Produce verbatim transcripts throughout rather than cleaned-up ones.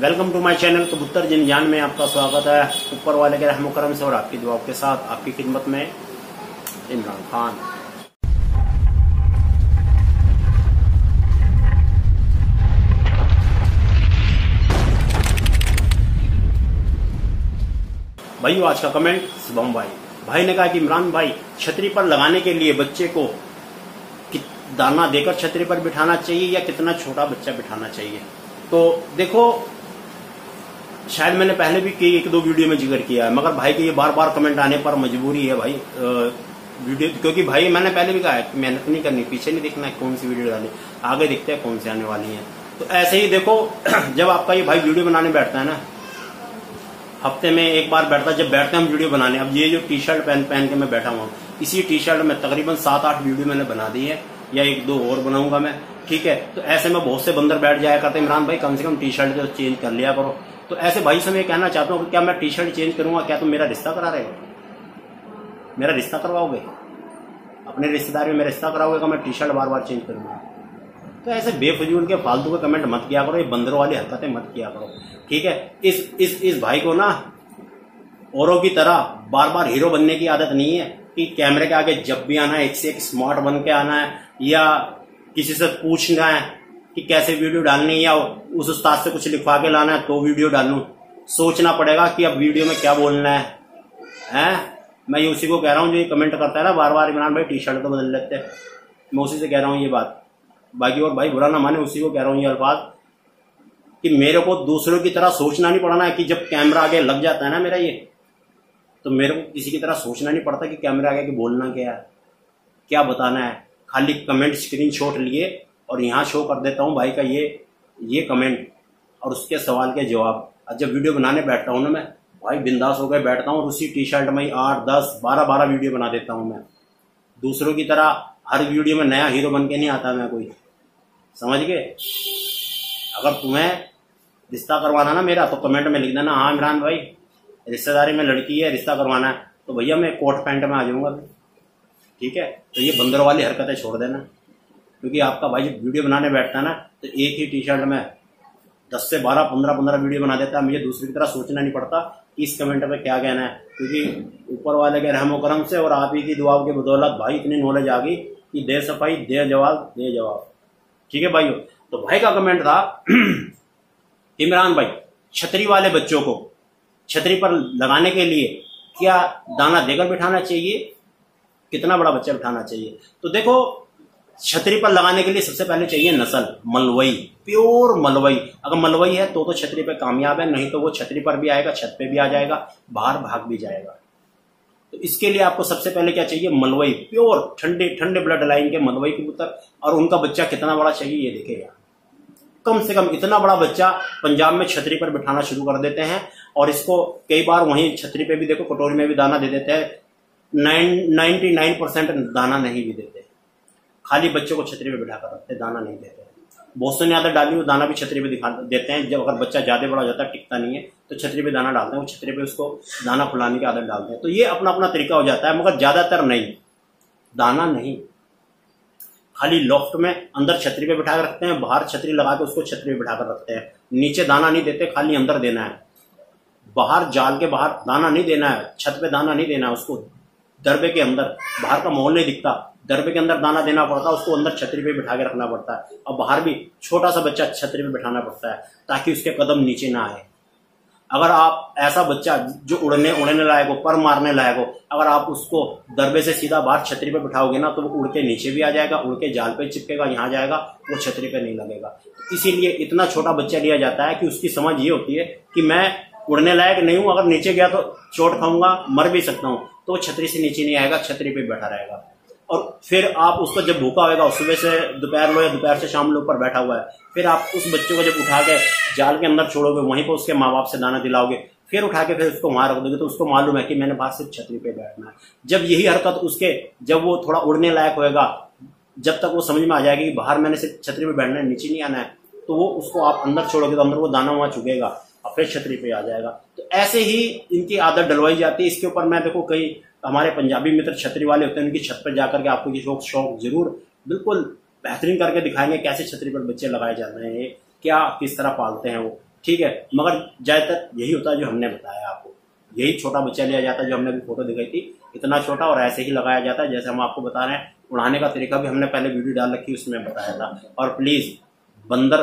Welcome to my channel कबूतर जिन जान में आपका स्वागत है। ऊपर वाले के रहम करम से और आपकी दुआओं के साथ आपकी खिदमत में इमरान खान। भाई आज का कमेंट शुभम भाई भाई ने कहा कि इमरान भाई छतरी पर लगाने के लिए बच्चे को दाना देकर छतरी पर बिठाना चाहिए या कितना छोटा बच्चा बिठाना चाहिए। तो देखो, शायद मैंने पहले भी कई एक दो वीडियो में जिक्र किया है, मगर भाई के ये बार बार कमेंट आने पर मजबूरी है भाई वीडियो, क्योंकि भाई मैंने पहले भी कहा है कि मेहनत नहीं करनी, पीछे नहीं देखना है कौन सी वीडियो डाली, आगे देखते हैं कौन सी आने वाली है। तो ऐसे ही देखो, जब आपका ये भाई वीडियो बनाने बैठता है ना, हफ्ते में एक बार बैठता है, जब बैठते हैं हम वीडियो बनाने, अब ये जो टी शर्ट पहन पहन के मैं बैठा हुआ हूँ, इसी टी शर्ट में तकरीबन सात आठ वीडियो मैंने बना दी है, या एक दो और बनाऊंगा मैं, ठीक है। तो ऐसे में बहुत से बंदर बैठ जाया करते हैं, इमरान भाई कम से कम टी शर्ट तो चेंज कर लिया करो। तो ऐसे भाई से मैं कहना चाहता हूँ, क्या मैं टी शर्ट चेंज करूंगा? क्या तुम मेरा रिश्ता करा रहे हो? मेरा रिश्ता करवाओगे? अपने रिश्तेदार में मेरा रिश्ता कराओगे कि मैं टी शर्ट बार बार चेंज करूंगा? तो ऐसे बेफजूल के फालतू के कमेंट मत किया करो, ये बंदरों वाली हरकतें मत किया करो, ठीक है। इस इस इस भाई को ना औरों की तरह बार बार हीरो बनने की आदत नहीं है कि कैमरे के आगे जब भी आना है एक से एक स्मार्ट बन के आना है, या किसी से पूछना है कि कैसे वीडियो डालनी है, या उस उस्ताद से कुछ लिखवा के लाना है तो वीडियो डालूं। सोचना पड़ेगा कि अब वीडियो में क्या बोलना है, हैं? मैं ये उसी को कह रहा हूँ जो ये कमेंट करता है ना बार बार, इमरान भाई टी शर्ट तो बदल लेते हैं, मैं उसी से कह रहा हूँ ये बात। बाकी और भाई बुरा ना माने, उसी को कह रहा हूँ ये अल्फाज कि मेरे को दूसरों की तरह सोचना नहीं पड़ना है कि जब कैमरा आगे लग जाता है ना मेरा ये, तो मेरे को किसी की तरह सोचना नहीं पड़ता कि कैमरा आगे कि बोलना क्या है, क्या बताना है। खाली कमेंट स्क्रीनशॉट लिए और यहाँ शो कर देता हूँ भाई का ये ये कमेंट और उसके सवाल के जवाब। और जब वीडियो बनाने बैठता हूँ ना मैं भाई बिंदास होकर बैठता हूँ और उसी टी शर्ट में आठ दस बारह बारह वीडियो बना देता हूँ मैं। दूसरों की तरह हर वीडियो में नया हीरो बन के नहीं आता मैं कोई, समझ गए? अगर तुम्हें रिश्ता करवाना ना मेरा तो कमेंट में लिख देना, हाँ इमरान भाई रिश्तेदारी में लड़की है रिश्ता करवाना है, तो भैया मैं कोट पैंट में आ जाऊंगा, ठीक है। तो ये बंदर वाली हरकतें छोड़ देना, क्योंकि आपका भाई जब वीडियो बनाने बैठता है ना तो एक ही टी शर्ट में दस से बारह पंद्रह पंद्रह वीडियो बना देता है। मुझे दूसरी की तरह सोचना नहीं पड़ता इस कमेंट पे क्या कहना है, क्योंकि ऊपर वाले के रहमो करम से और आप ही की दुआओं के बदौलत भाई इतनी नॉलेज आ गई कि दे सफाई दे जवाब दे जवाब, ठीक है भाइयों। तो भाई का कमेंट था इमरान भाई छतरी वाले बच्चों को छतरी पर लगाने के लिए क्या दाना देकर बिठाना चाहिए, कितना बड़ा बच्चा बिठाना चाहिए? तो देखो, छतरी पर लगाने के लिए सबसे पहले चाहिए नस्ल मलवई, प्योर मलवई। अगर मलवई है तो तो छतरी पर कामयाब है, नहीं तो वो छतरी पर भी आएगा, छत पे भी आ जाएगा, बाहर भाग भी जाएगा। तो इसके लिए आपको सबसे पहले क्या चाहिए? मलवई, प्योर ठंडे ठंडे ब्लड लाइन के मलवई कबूतर। और उनका बच्चा कितना बड़ा चाहिए ये देखेगा, कम से कम इतना बड़ा बच्चा पंजाब में छतरी पर बिठाना शुरू कर देते हैं। और इसको कई बार वहीं छतरी पे भी देखो कटोरी में भी दाना दे देते हैं, नाइन्टी नाइन परसेंट दाना नहीं भी देते, खाली बच्चों को छतरी पे बिठा कर रखते, दाना नहीं देते। बहुत से ने आदत डाली हुई, दाना भी छतरी पे दिखा देते हैं, जब अगर बच्चा ज्यादा बड़ा हो जाता है टिकता नहीं है तो छतरी पे दाना डालते हैं, वो छतरी पे उसको दाना फुलाने की आदत डालते हैं। तो ये अपना अपना तरीका हो जाता है, मगर ज्यादातर नहीं, दाना नहीं, खाली लॉफ्ट में अंदर छतरी पे बिठा कर रखते हैं, बाहर छतरी लगा के उसको छतरी पे बिठा कर रखते हैं, नीचे दाना नहीं देते, खाली अंदर देना है, बाहर जाल के बाहर दाना नहीं देना है, छत पे दाना नहीं देना है उसको, दरबे के अंदर, बाहर का माहौल नहीं दिखता, दरबे के अंदर दाना देना पड़ता है उसको, अंदर छतरी पे बिठा के रखना पड़ता है। और बाहर भी छोटा सा बच्चा छतरी पे बिठाना पड़ता है ताकि उसके कदम नीचे ना आए। अगर आप ऐसा बच्चा जो उड़ने उड़ने लायक हो, पर मारने लायक हो, अगर आप उसको दरबे से सीधा बाहर छतरी पे बिठाओगे ना तो वो उड़ के नीचे भी आ जाएगा, उड़ के जाल पे चिपकेगा, यहाँ जाएगा, वो छतरी पे नहीं लगेगा। इसीलिए इतना छोटा बच्चा लिया जाता है कि उसकी समझ ये होती है कि मैं उड़ने लायक नहीं हूँ, अगर नीचे गया तो चोट खाऊंगा, मर भी सकता हूँ, तो छतरी से नीचे नहीं आएगा, छतरी पे बैठा रहेगा। और फिर आप उसको जब भूखा होएगा, सुबह से दोपहर लो या दोपहर से शाम लो ऊपर बैठा हुआ है, फिर आप उस बच्चे को जब उठा के जाल के अंदर छोड़ोगे, वहीं पर उसके माँ बाप से दाना दिलाओगे, फिर उठा के फिर उसको वहां रख दोगे, तो उसको मालूम है कि मैंने बाहर सिर्फ छतरी पे बैठना है। जब यही हरकत उसके जब वो थोड़ा उड़ने लायक होएगा, जब तक वो समझ में आ जाएगी कि बाहर मैंने सिर्फ छतरी पे बैठना है, नीचे नहीं आना है, तो वो उसको आप अंदर छोड़ोगे तो अंदर वो दाना वहां चुगेगा और फिर छतरी पे आ जाएगा। तो ऐसे ही इनकी आदत डलवाई जाती है। इसके ऊपर मैं देखो कई हमारे पंजाबी मित्र छतरी वाले होते हैं, उनकी छत पर जाकर के आपको ये शौक शौक जरूर बिल्कुल बेहतरीन करके दिखाएंगे, कैसे छतरी पर बच्चे लगाए जाते हैं, क्या किस तरह पालते हैं वो, ठीक है, मगर ज्यादातर यही होता है जो हमने बताया आपको। यही छोटा बच्चा लिया जाता है जो हमने भी फोटो दिखाई थी, इतना छोटा, और ऐसे ही लगाया जाता है जैसे हम आपको बता रहे हैं। उड़ाने का तरीका भी हमने पहले वीडियो डाल रखी उसमें बताया था। और प्लीज बंदर,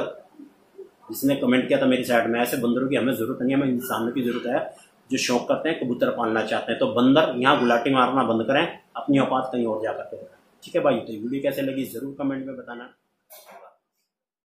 जिसने कमेंट किया था मेरी साइड में, ऐसे बंदरों की हमें जरूरत नहीं है, हमें इंसानों की जरूरत है जो शौक करते हैं, कबूतर पालना चाहते हैं। तो बंदर यहाँ गुलाटी मारना बंद करें, अपनी औकात कहीं और जा करके। ठीक है भाई, तो वीडियो कैसे लगी जरूर कमेंट में बताना।